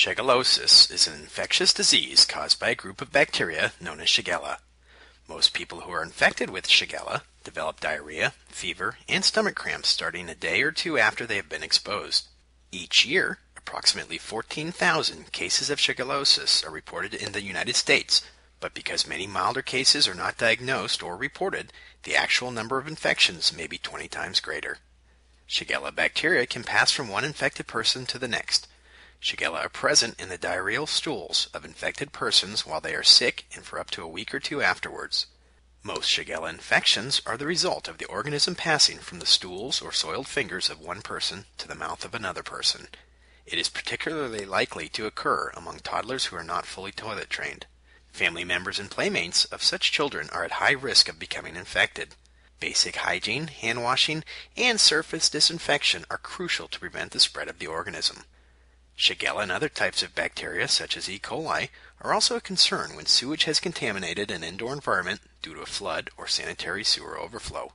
Shigellosis is an infectious disease caused by a group of bacteria known as Shigella. Most people who are infected with Shigella develop diarrhea, fever, and stomach cramps starting a day or two after they have been exposed. Each year, approximately 14,000 cases of Shigellosis are reported in the United States, but because many milder cases are not diagnosed or reported, the actual number of infections may be 20 times greater. Shigella bacteria can pass from one infected person to the next. Shigella are present in the diarrheal stools of infected persons while they are sick and for up to a week or two afterwards. Most Shigella infections are the result of the organism passing from the stools or soiled fingers of one person to the mouth of another person. It is particularly likely to occur among toddlers who are not fully toilet trained. Family members and playmates of such children are at high risk of becoming infected. Basic hygiene, hand washing, and surface disinfection are crucial to prevent the spread of the organism. Shigella and other types of bacteria, such as E. coli, are also a concern when sewage has contaminated an indoor environment due to a flood or sanitary sewer overflow.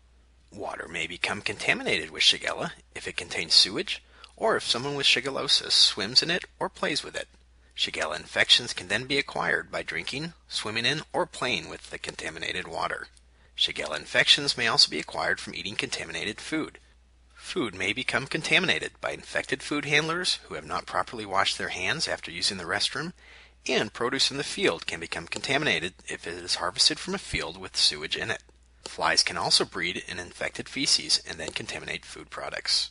Water may become contaminated with Shigella if it contains sewage, or if someone with Shigellosis swims in it or plays with it. Shigella infections can then be acquired by drinking, swimming in, or playing with the contaminated water. Shigella infections may also be acquired from eating contaminated food. Food may become contaminated by infected food handlers who have not properly washed their hands after using the restroom, and produce in the field can become contaminated if it is harvested from a field with sewage in it. Flies can also breed in infected feces and then contaminate food products.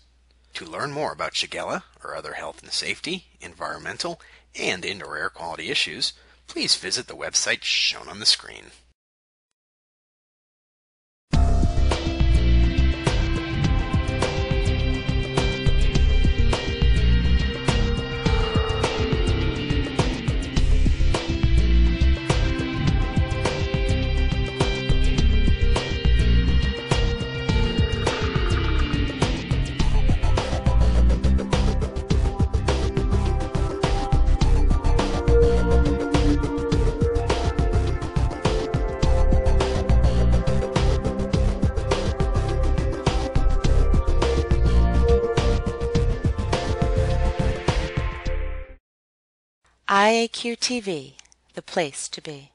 To learn more about Shigella or other health and safety, environmental, and indoor air quality issues, please visit the website shown on the screen. IAQ-TV, the place to be.